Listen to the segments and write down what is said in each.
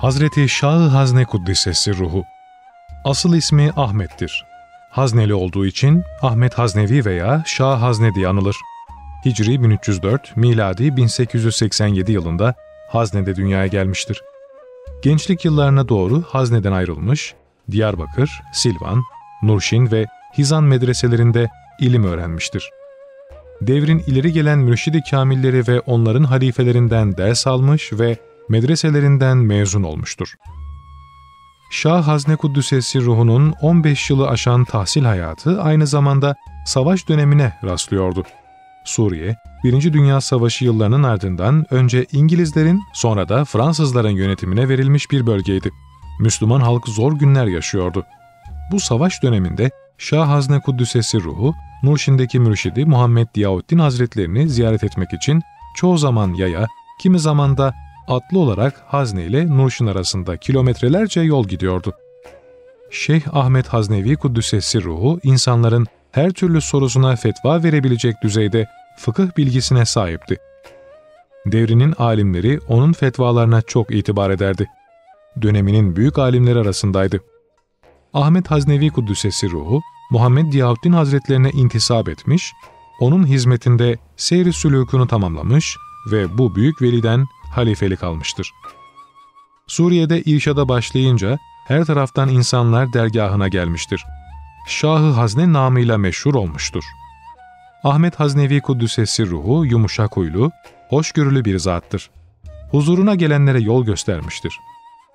Hazreti Şah-ı Hazne kuddise sırruhu. Asıl ismi Ahmet'tir. Hazneli olduğu için Ahmet Haznevi veya Şah-ı Hazne diye anılır. Hicri 1304, miladi 1887 yılında Hazne'de dünyaya gelmiştir. Gençlik yıllarına doğru Hazne'den ayrılmış, Diyarbakır, Silvan, Nurşin ve Hizan medreselerinde ilim öğrenmiştir. Devrin ileri gelen mürşid-i kamilleri ve onların halifelerinden ders almış ve medreselerinden mezun olmuştur. Şah Hazne kuddise sırruhunun 15 yılı aşan tahsil hayatı aynı zamanda savaş dönemine rastlıyordu. Suriye, 1. Dünya Savaşı yıllarının ardından önce İngilizlerin sonra da Fransızların yönetimine verilmiş bir bölgeydi. Müslüman halk zor günler yaşıyordu. Bu savaş döneminde Şah Hazne kuddise sırruhu, Nurşin'deki mürşidi Muhammed Ziyâüddin Hazretlerini ziyaret etmek için çoğu zaman yaya, kimi zaman da atlı olarak Hazne ile Nurşin arasında kilometrelerce yol gidiyordu. Şeyh Ahmet Haznevi kuddise sırruhu, insanların her türlü sorusuna fetva verebilecek düzeyde fıkıh bilgisine sahipti. Devrinin alimleri onun fetvalarına çok itibar ederdi. Döneminin büyük alimleri arasındaydı. Ahmet Haznevi kuddise sırruhu, Muhammed Ziyâüddin Hazretlerine intisap etmiş, onun hizmetinde seyri sülûkunu tamamlamış ve bu büyük veliden halifelik almıştır. Suriye'de irşada başlayınca her taraftan insanlar dergahına gelmiştir. Şah-ı Hazne namıyla meşhur olmuştur. Ahmet Haznevi kuddise sırruhu yumuşak huylu, hoşgörülü bir zattır. Huzuruna gelenlere yol göstermiştir.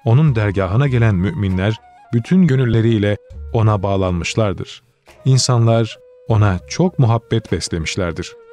Onun dergahına gelen müminler bütün gönülleriyle ona bağlanmışlardır. İnsanlar ona çok muhabbet beslemişlerdir.